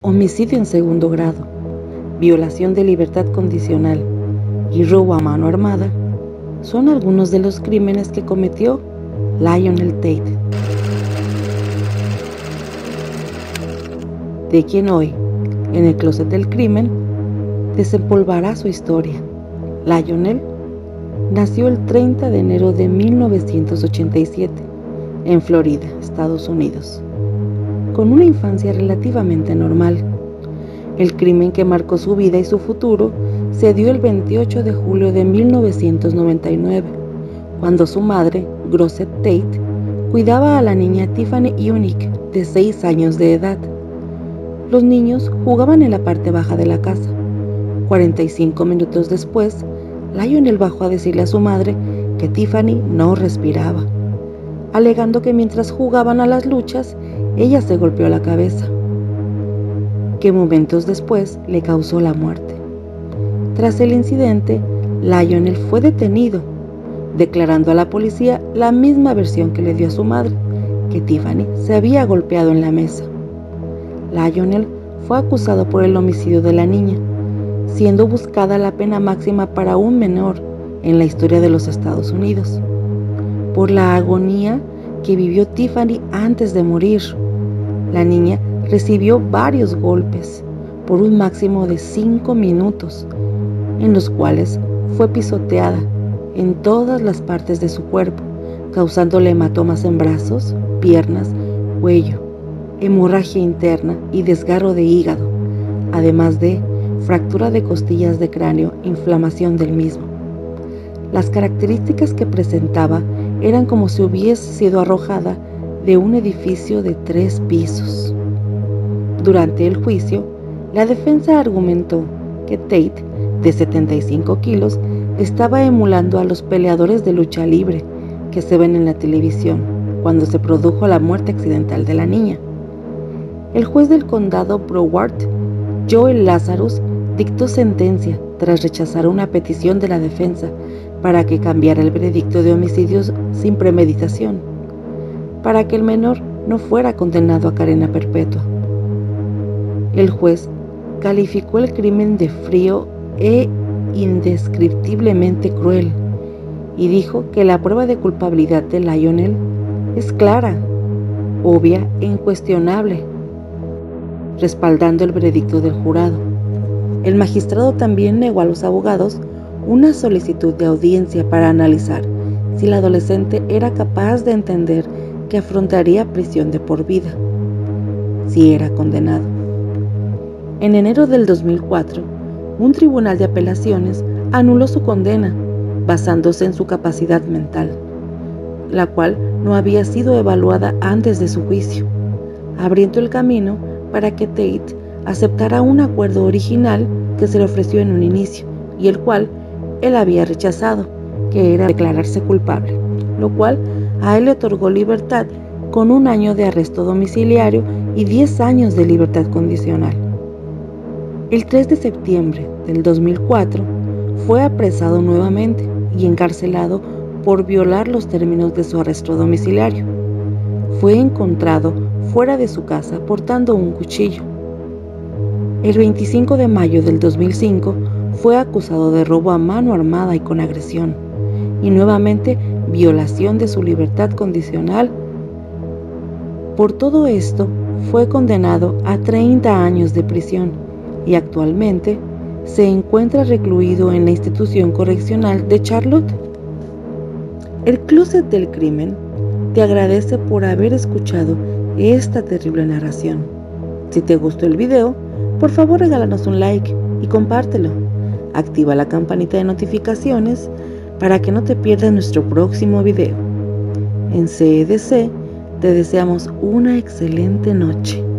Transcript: Homicidio en segundo grado, violación de libertad condicional y robo a mano armada son algunos de los crímenes que cometió Lionel Tate, de quien hoy, en el Closet del Crimen, desempolvará su historia. Lionel nació el 30 de enero de 1987 en Florida, Estados Unidos, con una infancia relativamente normal. El crimen que marcó su vida y su futuro se dio el 28 de julio de 1999, cuando su madre, Grosset Tate, cuidaba a la niña Tiffany Eunick, de 6 años de edad. Los niños jugaban en la parte baja de la casa. 45 minutos después, Lionel bajó a decirle a su madre que Tiffany no respiraba, alegando que mientras jugaban a las luchas, ella se golpeó la cabeza, que momentos después le causó la muerte. Tras el incidente, Lionel fue detenido, declarando a la policía la misma versión que le dio a su madre, que Tiffany se había golpeado en la mesa. Lionel fue acusado por el homicidio de la niña, siendo buscada la pena máxima para un menor en la historia de los Estados Unidos, por la agonía que vivió Tiffany antes de morir. La niña recibió varios golpes por un máximo de 5 minutos, en los cuales fue pisoteada en todas las partes de su cuerpo, causándole hematomas en brazos, piernas, cuello, hemorragia interna y desgarro de hígado, además de fractura de costillas de cráneo e inflamación del mismo. Las características que presentaba eran como si hubiese sido arrojada de un edificio de 3 pisos. Durante el juicio, la defensa argumentó que Tate, de 75 kilos, estaba emulando a los peleadores de lucha libre que se ven en la televisión cuando se produjo la muerte accidental de la niña. El juez del condado Broward, Joel Lazarus, dictó sentencia tras rechazar una petición de la defensa para que cambiara el veredicto de homicidios sin premeditación, para que el menor no fuera condenado a cadena perpetua. El juez calificó el crimen de frío e indescriptiblemente cruel y dijo que la prueba de culpabilidad de Lionel es clara, obvia e incuestionable, respaldando el veredicto del jurado. El magistrado también negó a los abogados una solicitud de audiencia para analizar si la adolescente era capaz de entender que afrontaría prisión de por vida si era condenado. En enero del 2004, un tribunal de apelaciones anuló su condena basándose en su capacidad mental, la cual no había sido evaluada antes de su juicio, abriendo el camino para que Tate aceptara un acuerdo original que se le ofreció en un inicio y el cual él había rechazado, que era declararse culpable, lo cual a él le otorgó libertad con 1 año de arresto domiciliario y 10 años de libertad condicional. El 3 de septiembre del 2004 fue apresado nuevamente y encarcelado por violar los términos de su arresto domiciliario. Fue encontrado fuera de su casa portando un cuchillo. El 25 de mayo del 2005 fue acusado de robo a mano armada y con agresión, y nuevamente violación de su libertad condicional. Por todo esto fue condenado a 30 años de prisión y actualmente se encuentra recluido en la institución correccional de Charlotte. El Closet del Crimen te agradece por haber escuchado esta terrible narración. Si te gustó el video, por favor regálanos un like y compártelo. Activa la campanita de notificaciones para que no te pierdas nuestro próximo video. En CEDC te deseamos una excelente noche.